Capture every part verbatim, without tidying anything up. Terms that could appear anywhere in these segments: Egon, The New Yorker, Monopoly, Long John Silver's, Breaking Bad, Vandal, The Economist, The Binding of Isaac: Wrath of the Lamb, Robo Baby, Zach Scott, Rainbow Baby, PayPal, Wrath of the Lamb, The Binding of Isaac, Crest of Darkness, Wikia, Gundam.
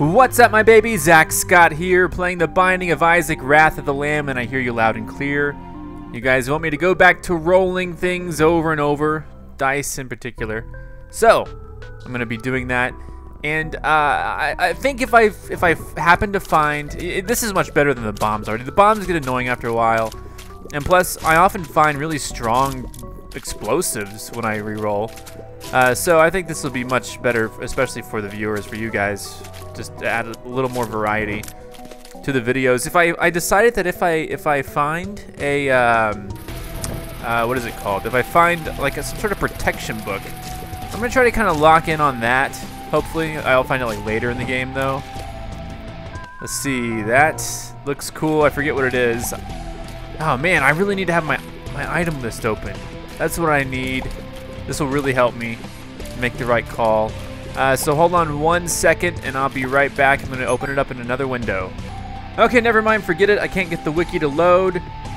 What's up, my baby? Zach Scott here, playing The Binding of Isaac, Wrath of the Lamb, and I hear you loud and clear. You guys want me to go back to rolling things over and over, dice in particular. So, I'm going to be doing that, and uh, I, I think if I if I happen to find... It, this is much better than the bombs already. The bombs get annoying after a while, and plus, I often find really strong explosives when I re-roll. Uh, so I think this will be much better, especially for the viewers, for you guys. Just to add a little more variety to the videos. If I, I decided that if I if I find a um, uh, what is it called? If I find like a, some sort of protection book, I'm gonna try to kind of lock in on that. Hopefully, I'll find it like later in the game though. Let's see. That looks cool. I forget what it is. Oh man, I really need to have my my item list open. That's what I need. This will really help me make the right call. Uh, so hold on one second and I'll be right back. I'm going to open it up in another window. Okay, never mind. Forget it. I can't get the wiki to load.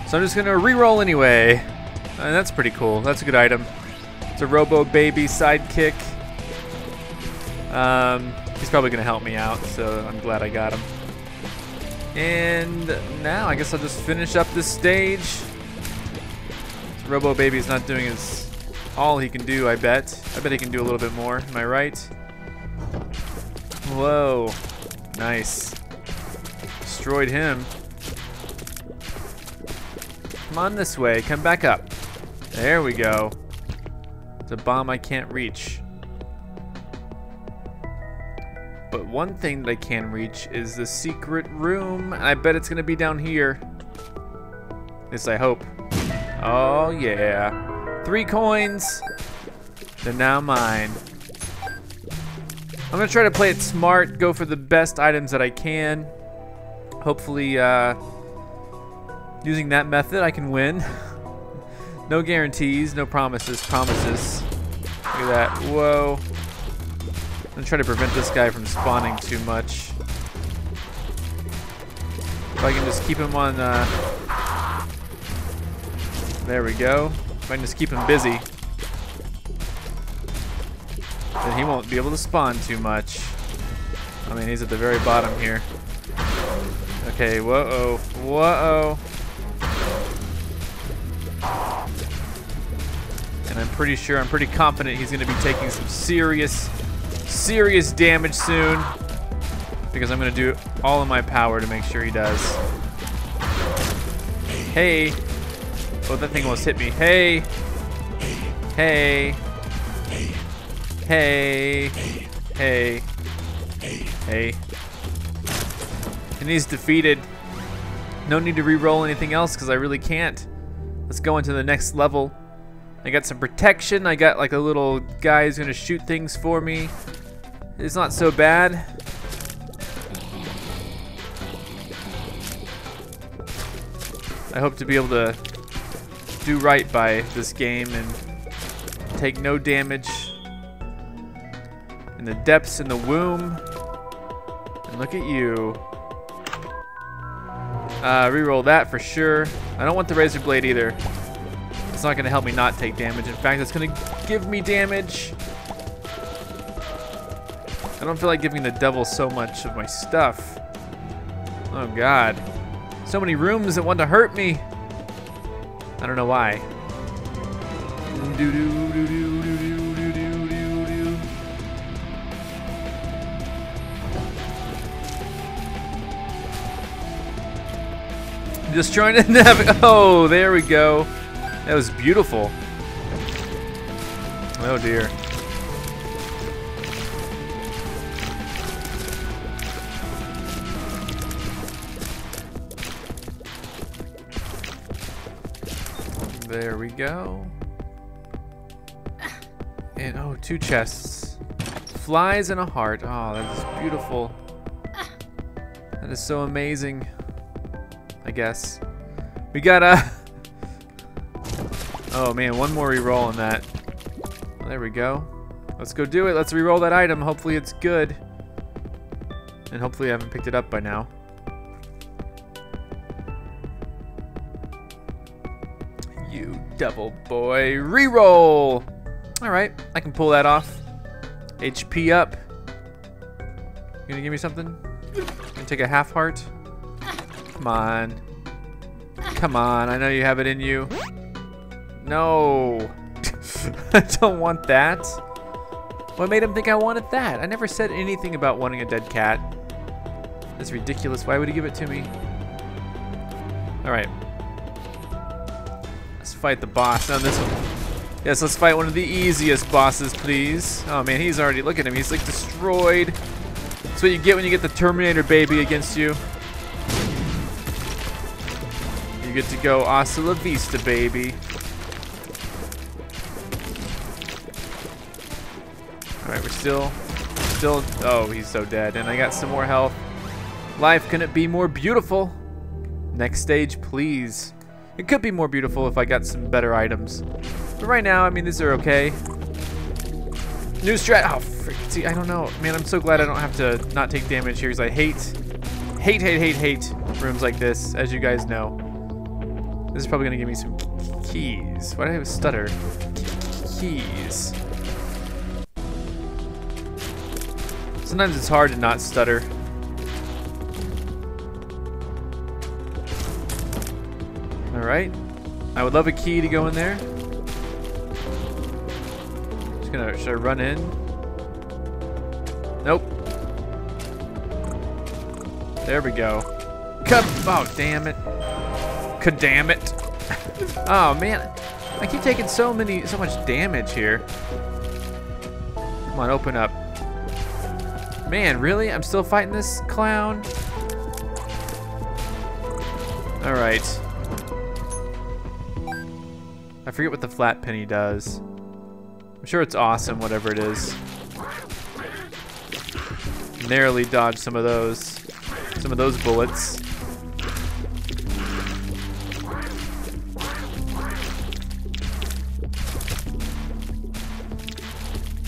So I'm just going to re-roll anyway. Uh, that's pretty cool. That's a good item. It's a Robo Baby sidekick. Um, he's probably going to help me out, so I'm glad I got him. And now I guess I'll just finish up this stage. This Robo Baby's not doing his... all he can do, I bet. I bet he can do a little bit more. Am I right? Whoa. Nice. Destroyed him. Come on this way. Come back up. There we go. It's a bomb I can't reach. But one thing that I can reach is the secret room. I bet it's going to be down here. At least I hope. Oh, yeah. Three coins. They're now mine. I'm gonna try to play it smart, go for the best items that I can. Hopefully, uh, using that method, I can win. No guarantees, no promises, promises. Look at that, whoa. I'm gonna try to prevent this guy from spawning too much. If I can just keep him on, uh... there we go. If I can just keep him busy, then he won't be able to spawn too much. I mean, he's at the very bottom here. Okay, whoa-oh, whoa-oh. And I'm pretty sure, I'm pretty confident he's gonna be taking some serious, serious damage soon, because I'm gonna do all in my power to make sure he does. Hey. Oh, that thing almost hit me. Hey. Hey. Hey. Hey. Hey. And he's defeated. No need to re-roll anything else because I really can't. Let's go into the next level. I got some protection. I got like a little guy who's going to shoot things for me. It's not so bad. I hope to be able to do right by this game and take no damage in the depths in the womb. And look at you. Uh, reroll that for sure. I don't want the razor blade either. It's not gonna help me not take damage. In fact, it's gonna give me damage. I don't feel like giving the devil so much of my stuff. Oh God. So many rooms that want to hurt me. I don't know why. Just trying to navigate. Oh, there we go. That was beautiful. Oh dear. There we go. And oh, two chests. Flies and a heart. Oh, that is beautiful. That is so amazing. I guess. We got a... oh man, one more reroll on that. Well, there we go. Let's go do it. Let's reroll that item. Hopefully it's good. And hopefully I haven't picked it up by now. You devil boy. Reroll! Alright, I can pull that off. H P up. You gonna give me something? You gonna take a half heart? Come on. Come on, I know you have it in you. No. I don't want that. What made him think I wanted that? I never said anything about wanting a dead cat. That's ridiculous. Why would he give it to me? Alright. Let's fight the boss on this one. Yes, let's fight one of the easiest bosses, please. Oh man, he's already, look at him. He's like destroyed. That's what you get when you get the Terminator baby against you. You get to go hasta la vista, baby. Alright, we're still, still, oh, he's so dead. And I got some more health. Life couldn't be more beautiful. Next stage, please. It could be more beautiful if I got some better items. But right now, I mean, these are okay. New strat, oh, frick, see, I don't know. Man, I'm so glad I don't have to not take damage here because I hate, hate, hate, hate, hate rooms like this, as you guys know. This is probably gonna give me some keys. Why do I have a stutter? Keys. Sometimes it's hard to not stutter. Alright. I would love a key to go in there. Just gonna, should I run in? Nope. There we go. Come, oh, damn it. Kadam it. Oh man. I keep taking so many so much damage here. Come on, open up. Man, really? I'm still fighting this clown? Alright. I forget what the flat penny does. I'm sure it's awesome, whatever it is. Narrowly dodged some of those. Some of those bullets.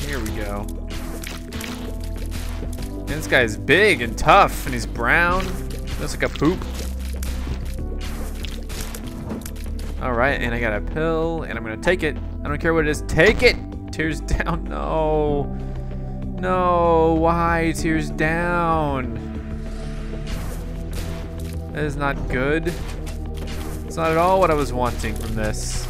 Here we go. This guy's big and tough, and he's brown. Looks like a poop. All right, and I got a pill, and I'm gonna take it. I don't care what it is. Take it. Tears down. No, no. Why tears down? That is not good. It's not at all what I was wanting from this.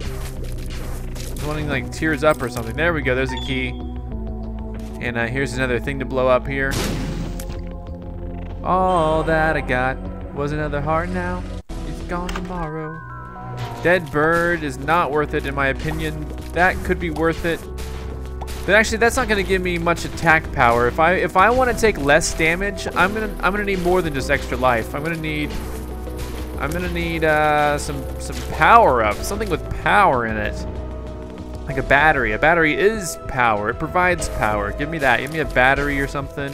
I was wanting like tears up or something. There we go. There's a key. And uh, here's another thing to blow up here. All that I got was another heart now. It's gone tomorrow. Dead bird is not worth it in my opinion. That could be worth it. But actually that's not gonna give me much attack power. If I if I wanna take less damage, I'm gonna I'm gonna need more than just extra life. I'm gonna need I'm gonna need uh, some some power up, something with power in it. Like a battery. A battery is power. It provides power. Give me that. Give me a battery or something.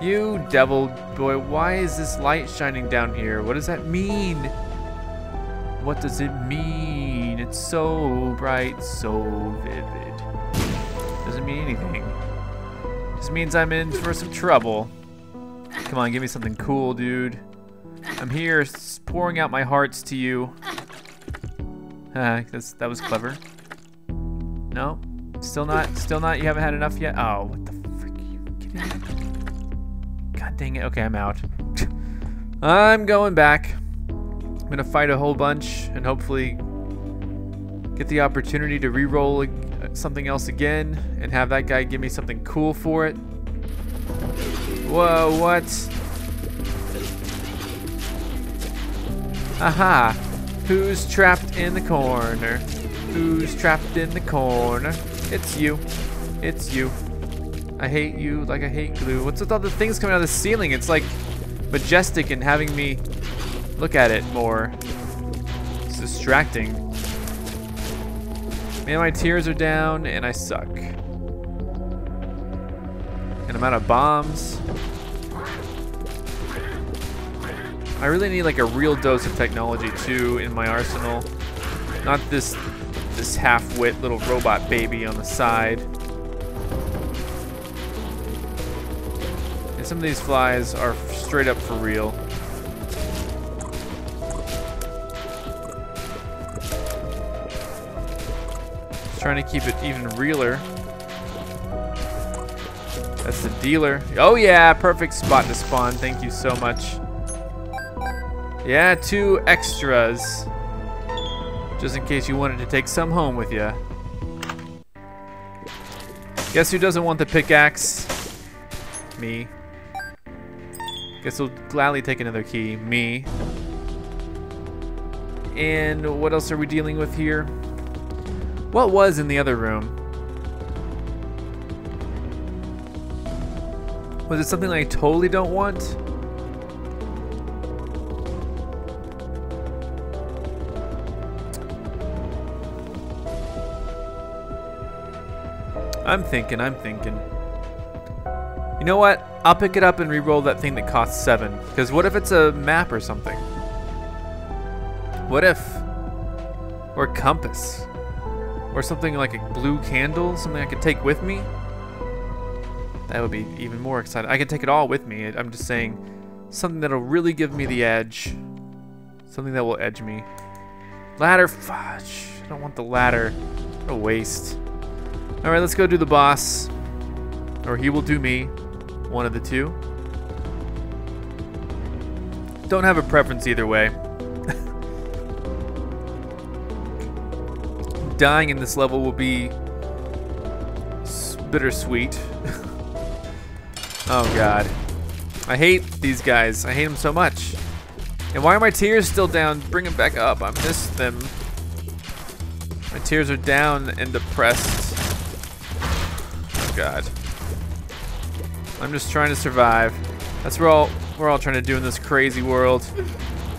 You devil boy. Why is this light shining down here? What does that mean? What does it mean? It's so bright, so vivid. Doesn't mean anything. Just means I'm in for some trouble. Come on, give me something cool, dude. I'm here pouring out my hearts to you. Uh, that's, that was clever. No, still not, still not, you haven't had enough yet? Oh, what the frick, are you kidding me? God dang it, okay, I'm out. I'm going back. I'm gonna fight a whole bunch and hopefully get the opportunity to re-roll something else again and have that guy give me something cool for it. Whoa, what? Aha, who's trapped in the corner? Who's trapped in the corner? It's you. It's you. I hate you like I hate glue. What's with all the things coming out of the ceiling? It's like majestic and having me look at it more. It's distracting. Man, my tears are down and I suck. And I'm out of bombs. I really need like a real dose of technology too in my arsenal. Not this... this half-wit little robot baby on the side. And some of these flies are straight up for real. Just trying to keep it even realer. That's the dealer. Oh yeah, perfect spot to spawn. Thank you so much. Yeah, two extras. Just in case you wanted to take some home with you. Guess who doesn't want the pickaxe? Me. Guess we'll gladly take another key. Me. And what else are we dealing with here? What was in the other room? Was it something I totally don't want? I'm thinking, I'm thinking. You know what? I'll pick it up and re-roll that thing that costs seven. Because what if it's a map or something? What if? Or compass. Or something like a blue candle, something I could take with me. That would be even more exciting. I could take it all with me. I'm just saying, something that'll really give me the edge. Something that will edge me. Ladder, fudge. I don't want the ladder. What a waste. All right, let's go do the boss, or he will do me, one of the two. Don't have a preference either way. Dying in this level will be bittersweet. Oh God, I hate these guys. I hate them so much. And why are my tears still down? Bring them back up. I miss them. My tears are down and depressed. God, I'm just trying to survive. That's what we're all we're all trying to do in this crazy world.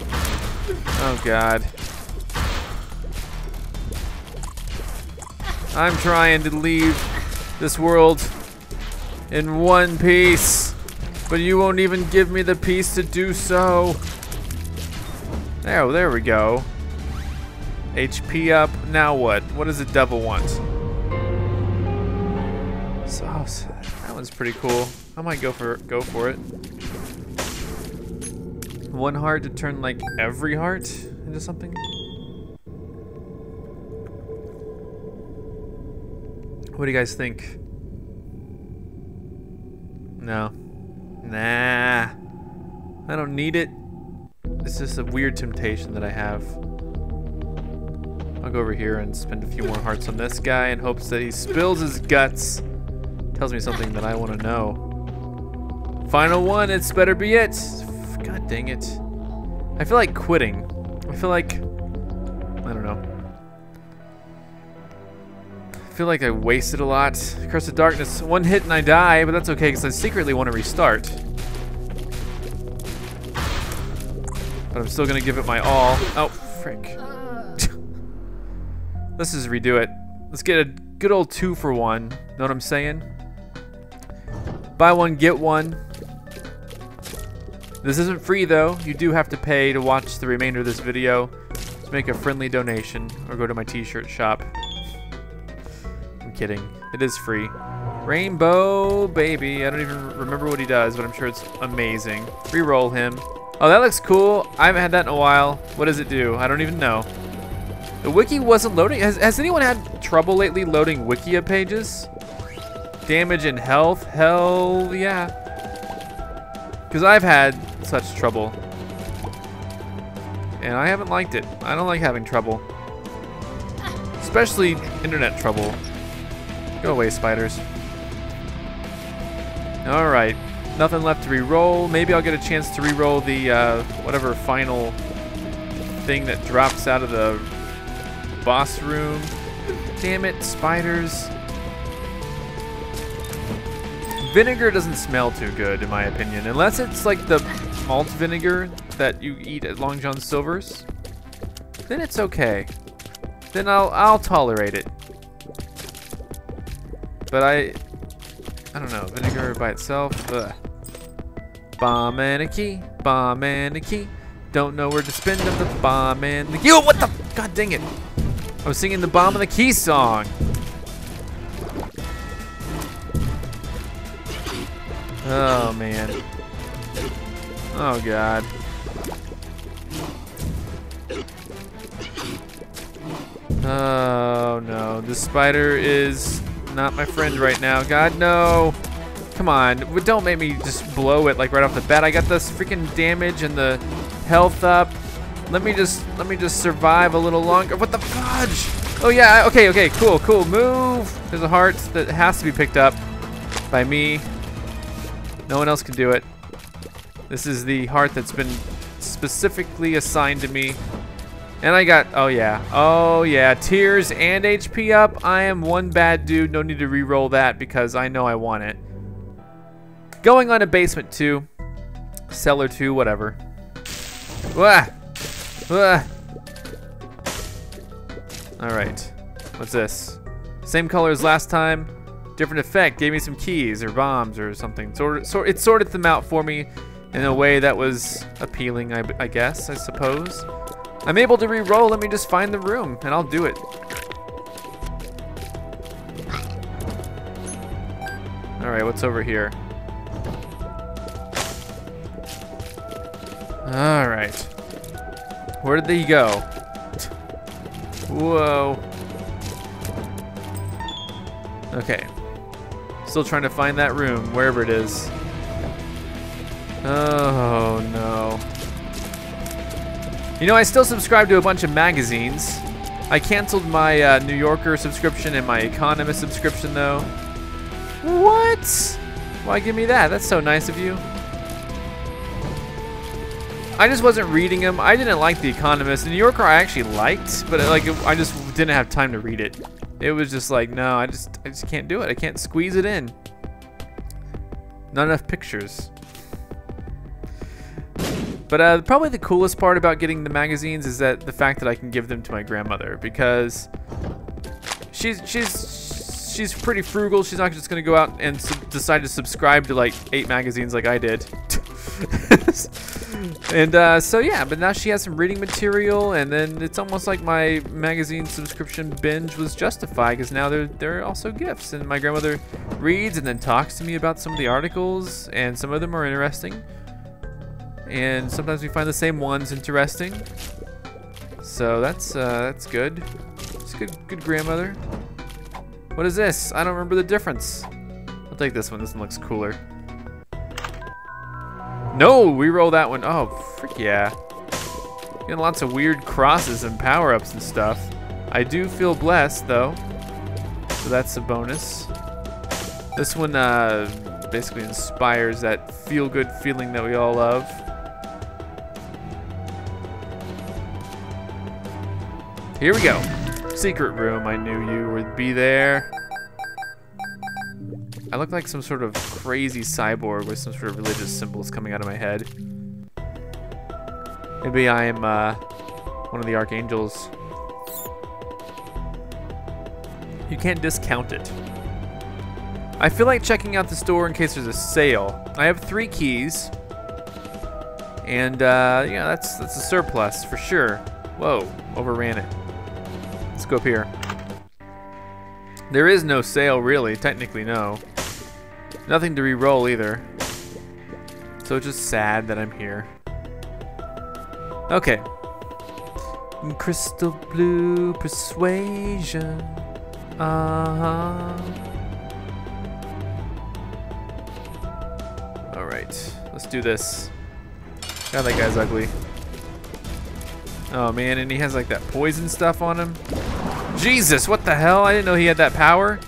Oh God, I'm trying to leave this world in one piece, but you won't even give me the peace to do so. There, there we go. H P up. Now what? What does the devil want? So, oh, that one's pretty cool. I might go for go for it. One heart to turn like every heart into something. What do you guys think? No. Nah. I don't need it. It's just a weird temptation that I have. I'll go over here and spend a few more hearts on this guy in hopes that he spills his guts. Tells me something that I want to know. Final one, it's better be it. God dang it. I feel like quitting. I feel like, I don't know. I feel like I wasted a lot. Crest of Darkness, one hit and I die, but that's okay because I secretly want to restart. But I'm still gonna give it my all. Oh, frick. Let's just redo it. Let's get a good old two for one. Know what I'm saying? Buy one, get one. This isn't free though. You do have to pay to watch the remainder of this video. Just make a friendly donation or go to my t-shirt shop. I'm kidding. It is free. Rainbow Baby. I don't even remember what he does, but I'm sure it's amazing. Reroll him. Oh, that looks cool. I haven't had that in a while. What does it do? I don't even know. The wiki wasn't loading. Has, has anyone had trouble lately loading Wikia pages? Damage and health? Hell yeah. Because I've had such trouble. And I haven't liked it. I don't like having trouble. Especially internet trouble. Go away, spiders. Alright. Nothing left to re-roll. Maybe I'll get a chance to re-roll the uh, whatever final thing that drops out of the boss room. Damn it, spiders. Vinegar doesn't smell too good, in my opinion, unless it's like the malt vinegar that you eat at Long John Silver's. Then it's okay. Then I'll I'll tolerate it. But I I don't know, vinegar by itself. Ugh. Bomb and a key, bomb and a key. Don't know where to spend them. The bomb and the key. Oh, what the? God dang it! I was singing the bomb and the key song. Oh man. Oh God. Oh no, this spider is not my friend right now. God no. Come on, don't make me just blow it like right off the bat. I got this freaking damage and the health up. Let me just, let me just survive a little longer. What the fudge? Oh yeah, okay, okay, cool, cool, move. There's a heart that has to be picked up by me. No one else can do it. This is the heart that's been specifically assigned to me. And I got, oh yeah, oh yeah, tears and H P up. I am one bad dude, no need to re-roll that because I know I want it. Going on to basement two, cellar two, whatever. Wah. Wah. All right, what's this? Same color as last time, different effect, gave me some keys or bombs or something. Sort, sort, it sorted them out for me in a way that was appealing, I, I guess, I suppose. I'm able to re-roll, let me just find the room and I'll do it. Alright, what's over here? Alright. Where did they go? Whoa. Okay. Still trying to find that room, wherever it is. Oh no. You know, I still subscribe to a bunch of magazines. I canceled my uh, New Yorker subscription and my Economist subscription, though. What? Why give me that? That's so nice of you. I just wasn't reading them. I didn't like The Economist. The New Yorker I actually liked, but like I just didn't have time to read it. It was just like, no, I just, I just can't do it. I can't squeeze it in. Not enough pictures. But uh, probably the coolest part about getting the magazines is that the fact that I can give them to my grandmother, because she's she's she's pretty frugal. She's not just gonna go out and decide to subscribe to like eight magazines like I did. And uh, so yeah, but now she has some reading material, and then it's almost like my magazine subscription binge was justified, because now they're they're also gifts, and my grandmother reads and then talks to me about some of the articles, and some of them are interesting. And sometimes we find the same ones interesting, so that's uh, that's good. It's good, good grandmother. What is this? I don't remember the difference. I'll take this one. This one looks cooler. No, we roll that one. Oh, frick yeah! Getting lots of weird crosses and power-ups and stuff. I do feel blessed though, so that's a bonus. This one uh, basically inspires that feel-good feeling that we all love. Here we go. Secret room. I knew you would be there. I look like some sort of crazy cyborg with some sort of religious symbols coming out of my head. Maybe I am uh, one of the archangels. You can't discount it. I feel like checking out the store in case there's a sale. I have three keys. And uh, yeah, that's, that's a surplus for sure. Whoa, overran it. Let's go up here. There is no sale, really. Technically, no. Nothing to re-roll either. So it's just sad that I'm here. Okay. Crystal blue persuasion. Uh-huh. All right. Let's do this. God, that guy's ugly. Oh man, and he has like that poison stuff on him. Jesus, what the hell? I didn't know he had that power.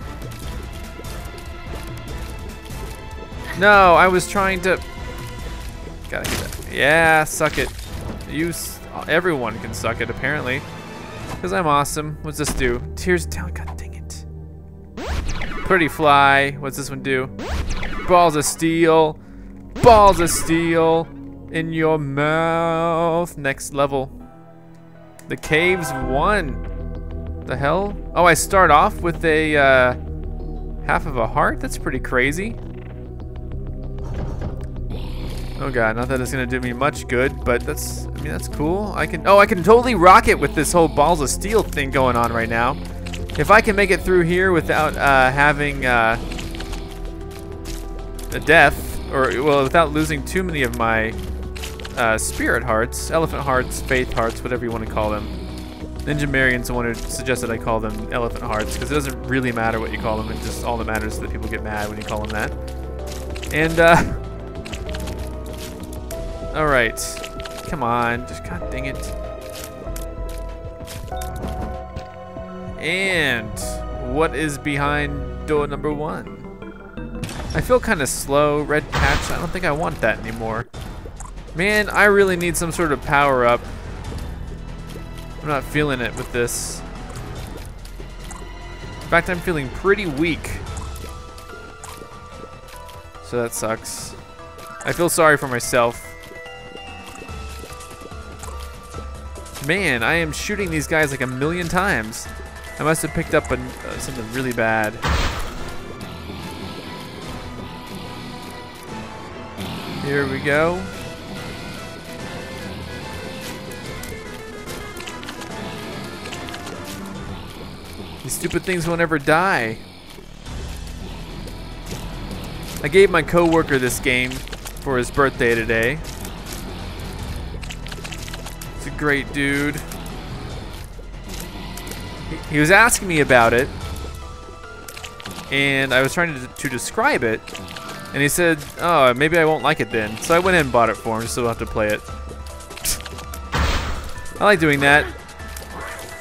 No, I was trying to... Gotta get that. Yeah, suck it. You, s everyone can suck it, apparently. Because I'm awesome. What's this do? Tears down, god dang it. Pretty fly. What's this one do? Balls of steel. Balls of steel. In your mouth. Next level. The caves won. The hell? Oh, I start off with a uh, half of a heart? That's pretty crazy. Oh god, not that it's gonna do me much good, but that's, I mean, that's cool. I can, oh, I can totally rock it with this whole balls of steel thing going on right now. If I can make it through here without uh, having uh, a death, or well, without losing too many of my uh, spirit hearts, elephant hearts, faith hearts, whatever you want to call them. Ninja Marion's the one who suggested I call them elephant hearts, because it doesn't really matter what you call them, it just all that matters is that people get mad when you call them that. And, uh... alright. Come on. Just, god dang it. And what is behind door number one? I feel kind of slow. Red patch. I don't think I want that anymore. Man, I really need some sort of power up. I'm not feeling it with this. In fact, I'm feeling pretty weak. So that sucks. I feel sorry for myself. Man, I am shooting these guys like a million times. I must have picked up a, uh, something really bad. Here we go. These stupid things won't ever die. I gave my coworker this game for his birthday today. He's a great dude. He was asking me about it, and I was trying to, to describe it, and he said, oh, maybe I won't like it then. So I went in and bought it for him, so we'll have to play it. I like doing that.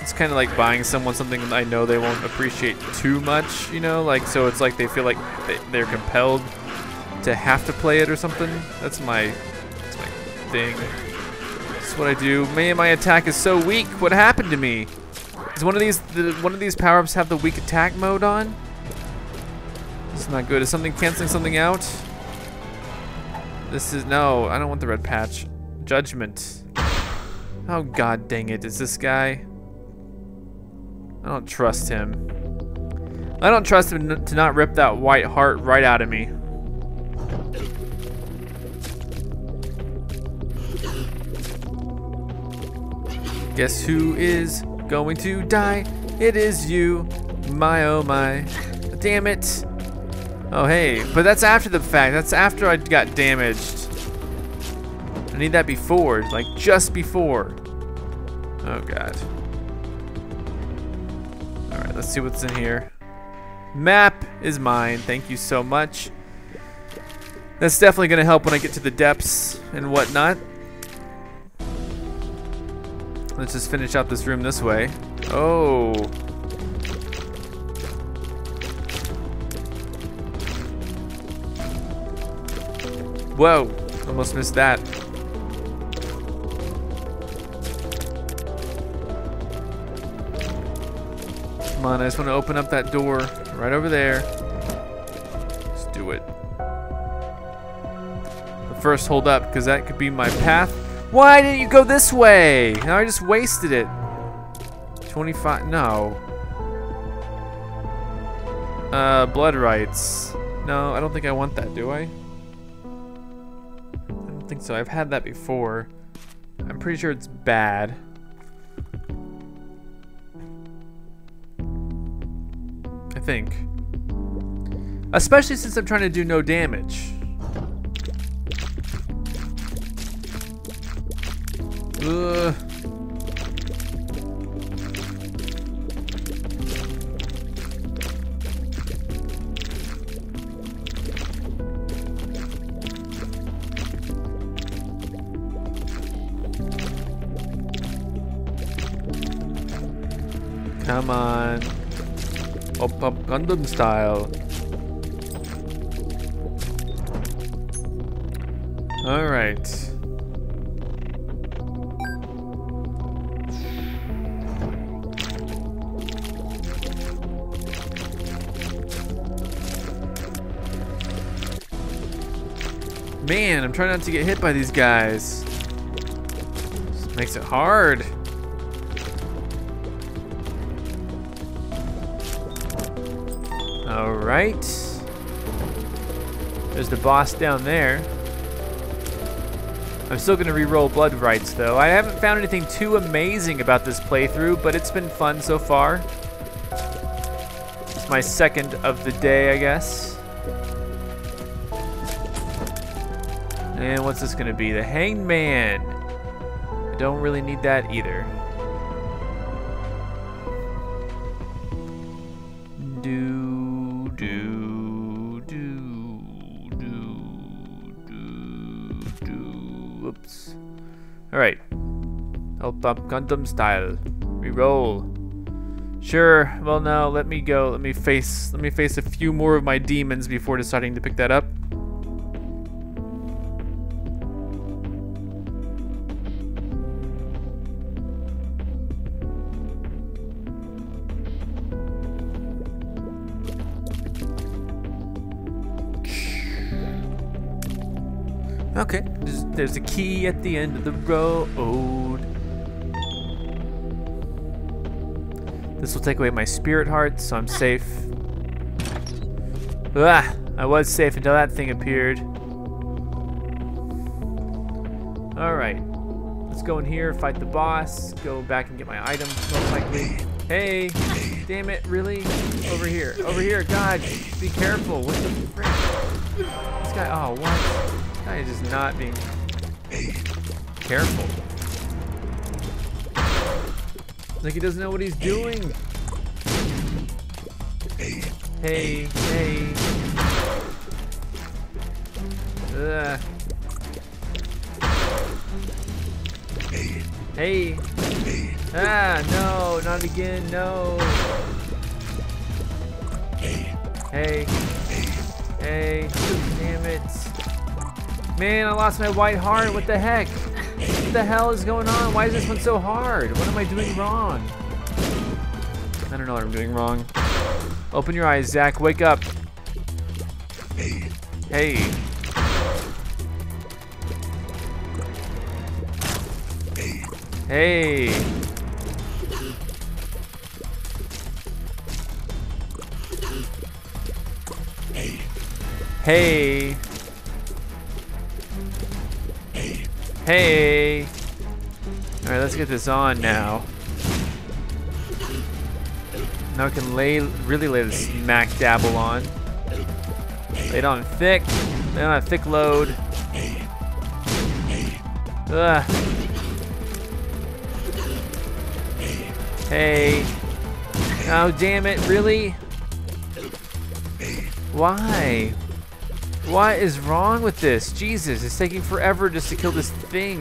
It's kind of like buying someone something I know they won't appreciate too much, you know, like, so it's like they feel like they, they're compelled to have to play it or something. That's my, that's my thing. That's what I do. Man, my attack is so weak. What happened to me? Does one of these the, one of these power-ups have the weak attack mode on? It's not good. Is something canceling something out? This is no. I don't want the red patch. Judgment. Oh god, dang it! Is this guy? I don't trust him. I don't trust him to not rip that white heart right out of me. Guess who is going to die? It is you. My oh my. Damn it. Oh hey, but that's after the fact. That's after I got damaged. I need that before, like just before. Oh god. Let's see what's in here. Map is mine. Thank you so much. That's definitely going to help when I get to the depths and whatnot. Let's just finish out this room this way. Oh. Whoa. Almost missed that. Come on, I just want to open up that door right over there. Let's do it. But first, hold up, because that could be my path. Why didn't you go this way? Now I just wasted it. twenty-five, no. Uh, blood rights. No, I don't think I want that, do I? I don't think so. I've had that before. I'm pretty sure it's bad. I think. Especially since I'm trying to do no damage. Ugh. Come on. Up, up, Gundam style. All right. Man, I'm trying not to get hit by these guys. This makes it hard. All right. There's the boss down there. I'm still gonna re-roll blood rights though. I haven't found anything too amazing about this playthrough, but it's been fun so far. It's my second of the day, I guess. And what's this gonna be? The Hanged Man. I don't really need that either. Do. Do, do, do. Whoops. Alright. Help up Gundam style. Reroll. Sure, well now let me go. Let me face let me face a few more of my demons before deciding to pick that up. Okay, there's, there's a key at the end of the road. This will take away my spirit heart, so I'm safe. Ah, I was safe until that thing appeared. Alright, let's go in here, fight the boss, go back and get my item, most likely. Hey, damn it, really? Over here, over here, God, be careful. What the frick? This guy, oh, what? Is just not being careful. Like he doesn't know what he's doing. Hey, hey. Ugh. Hey. Ah, no, not again, no. Hey. Hey. Damn it. Man, I lost my white heart, what the heck? What the hell is going on? Why is this one so hard? What am I doing wrong? I don't know what I'm doing wrong. Open your eyes, Zach, wake up. Hey. Hey. Hey. Hey! Alright, let's get this on now. Now I can lay, really lay the smack dabble on. Lay it on thick. Lay it on a thick load. Ugh. Hey. Oh, damn it, really? Why? What is wrong with this? Jesus, it's taking forever just to kill this thing.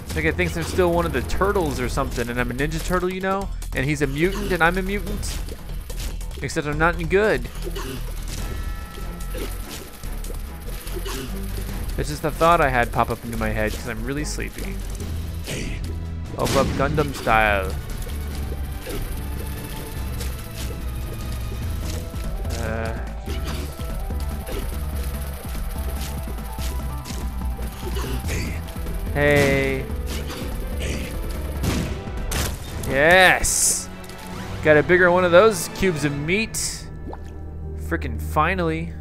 It's like it thinks I'm still one of the turtles or something, and I'm a ninja turtle, you know? And he's a mutant, and I'm a mutant. Except I'm not good. It's just a thought I had pop up into my head, because I'm really sleepy. Up up Gundam style. Uh, hey. Yes. Got a bigger one of those cubes of meat. Frickin' finally.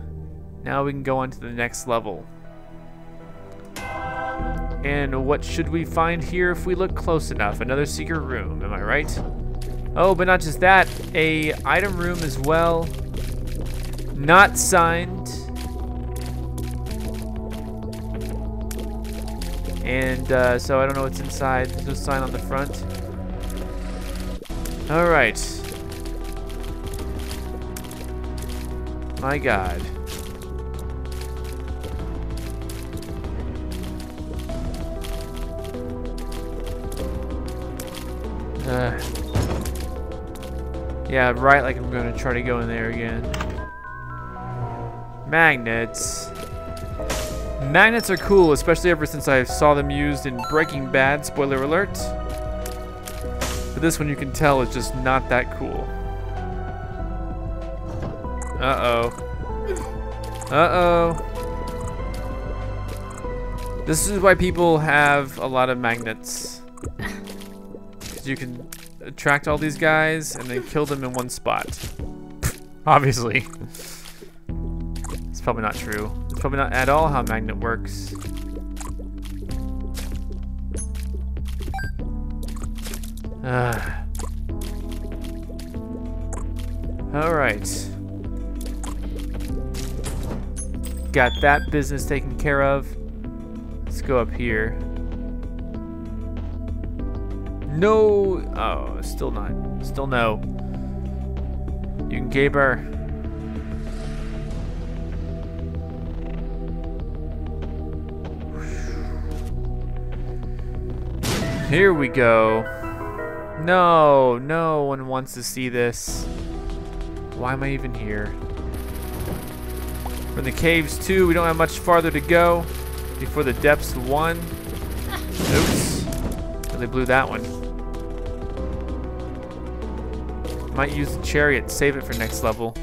Now we can go on to the next level. And what should we find here if we look close enough? Another secret room, am I right? Oh, but not just that. A item room as well. Not signed. And uh, so I don't know what's inside. There's no sign on the front. All right. My God. Uh, yeah, right, like I'm gonna try to go in there again. Magnets. Magnets are cool, especially ever since I saw them used in Breaking Bad, spoiler alert. But this one you can tell is just not that cool. Uh-oh. Uh-oh. This is why people have a lot of magnets. 'Cause you can attract all these guys and then kill them in one spot. Obviously. Probably not true. It's probably not at all how magnet works. Uh. All right. Got that business taken care of. Let's go up here. No. Oh, still not. Still no. You can gaber. Here we go. No, no one wants to see this. Why am I even here? We're in the caves two. We don't have much farther to go before the depths one. Oops. They blew that one. Might use the chariot, save it for next level.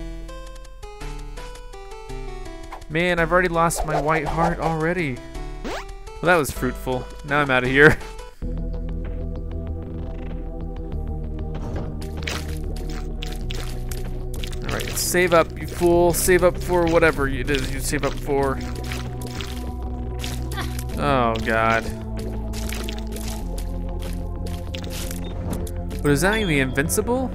Man, I've already lost my white heart already. Well, that was fruitful. Now I'm out of here. Alright, save up, you fool. Save up for whatever it is you save up for. Oh, God. But does that mean the invincible?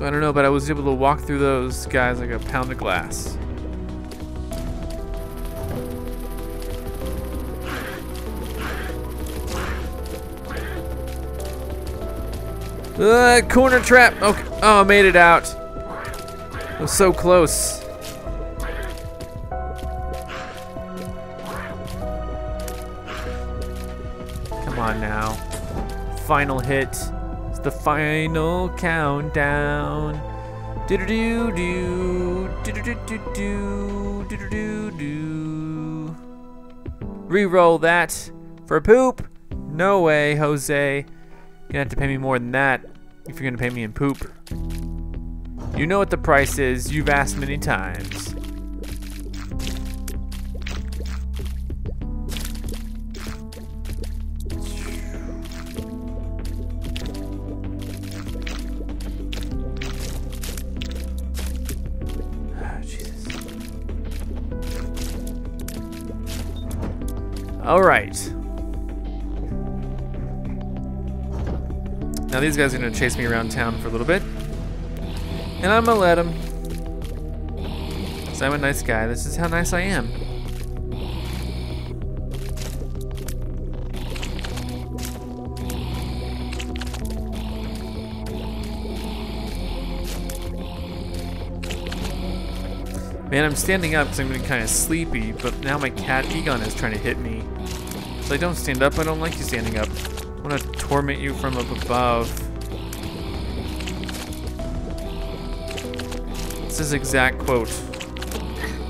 I don't know, but I was able to walk through those guys like a pound of glass. Uh, corner trap! Okay. Oh, I made it out. I was so close. Come on now. Final hit. The final countdown. Do do do do do do do do do do do. Reroll that for poop. No way, Jose. You're gonna have to pay me more than that if you're gonna pay me in poop. You know what the price is. You've asked many times. All right. Now these guys are gonna chase me around town for a little bit, and I'm gonna let them. Cause I'm a nice guy. This is how nice I am. Man, I'm standing up because I'm getting kind of sleepy, but now my cat Egon is trying to hit me. So I don't stand up. I don't like you standing up. I want to torment you from up above. This is exact quote.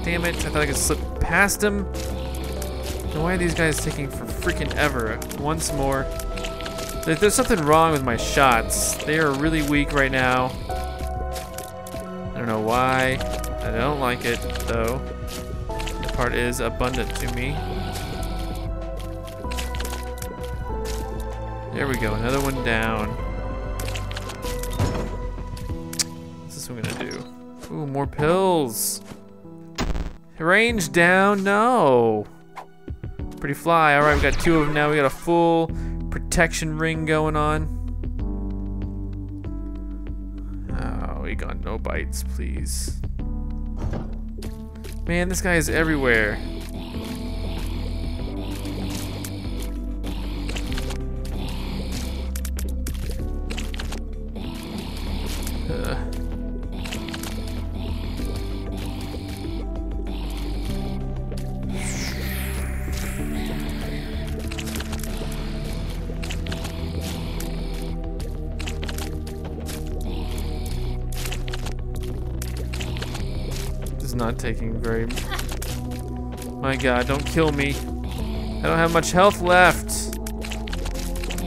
Damn it! I thought I could slip past him. Now why are these guys taking for freaking ever? Once more. There's something wrong with my shots. They are really weak right now. I don't know why. I don't like it, though. The part is abundant to me. There we go, another one down. What's this one gonna do? Ooh, more pills. Range down, no. Pretty fly, all right, we got two of them now. We got a full protection ring going on. Oh, we got no bites, please. Man, this guy is everywhere. Not taking very... My God, don't kill me. I don't have much health left.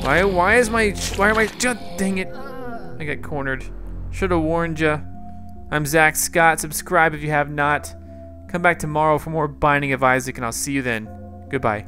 Why why is my... Why am I... Dang it. I got cornered. Should have warned ya. I'm Zach Scott. Subscribe if you have not. Come back tomorrow for more Binding of Isaac, and I'll see you then. Goodbye.